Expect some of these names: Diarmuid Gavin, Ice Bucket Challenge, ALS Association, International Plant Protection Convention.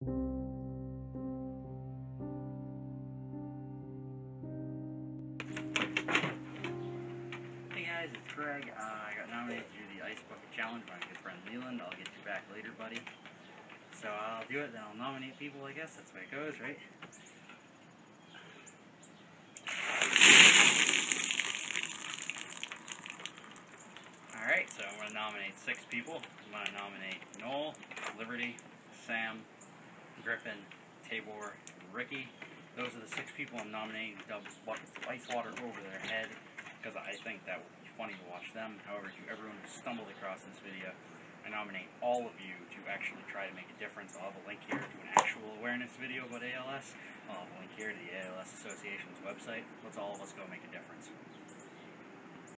It's Greg. I got nominated to do the Ice Bucket Challenge by my good friend Leland. I'll get you back later, buddy. So I'll do it, then I'll nominate people, I guess. That's the way it goes, right? Alright, so I'm going to nominate 6 people. I'm going to nominate Noel, Liberty, Sam, Griffin, Tabor, and Ricky. Those are the 6 people I'm nominating to dump buckets of ice water over their head, because I think that would be funny to watch them. However, to everyone who stumbled across this video, I nominate all of you to actually try to make a difference. I'll have a link here to an actual awareness video about ALS. I'll have a link here to the ALS Association's website. Let's all of us go make a difference.